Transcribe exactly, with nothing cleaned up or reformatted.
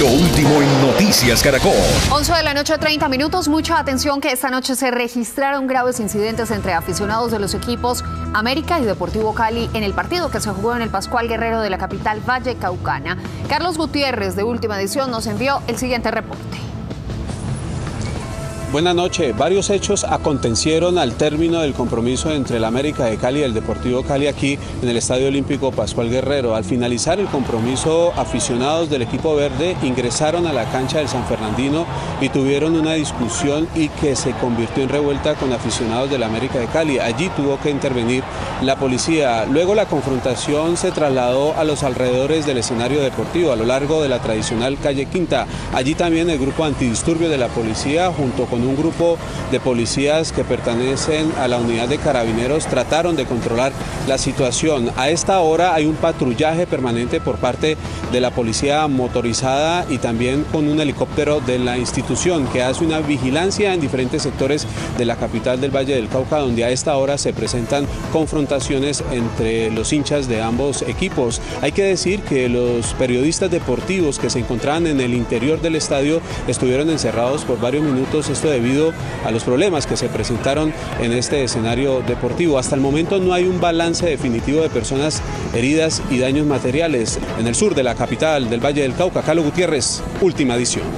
Lo último en Noticias Caracol. once de la noche, treinta minutos. Mucha atención que esta noche se registraron graves incidentes entre aficionados de los equipos América y Deportivo Cali en el partido que se jugó en el Pascual Guerrero de la capital vallecaucana. Carlos Gutiérrez de Última Edición nos envió el siguiente reporte. Buenas noches. Varios hechos acontecieron al término del compromiso entre el América de Cali y el Deportivo Cali aquí en el Estadio Olímpico Pascual Guerrero. Al finalizar el compromiso, aficionados del equipo verde ingresaron a la cancha del San Fernandino y tuvieron una discusión y que se convirtió en revuelta con aficionados del América de Cali. Allí tuvo que intervenir la policía. Luego la confrontación se trasladó a los alrededores del escenario deportivo, a lo largo de la tradicional Calle Quinta. Allí también el grupo antidisturbio de la policía, junto con un grupo de policías que pertenecen a la unidad de carabineros, trataron de controlar la situación. A esta hora hay un patrullaje permanente por parte de la policía motorizada y también con un helicóptero de la institución que hace una vigilancia en diferentes sectores de la capital del Valle del Cauca, donde a esta hora se presentan confrontaciones entre los hinchas de ambos equipos. Hay que decir que los periodistas deportivos que se encontraban en el interior del estadio estuvieron encerrados por varios minutos, esto debido a los problemas que se presentaron en este escenario deportivo. Hasta el momento no hay un balance definitivo de personas heridas y daños materiales. En el sur de la capital del Valle del Cauca, Carlos Gutiérrez, Última Edición.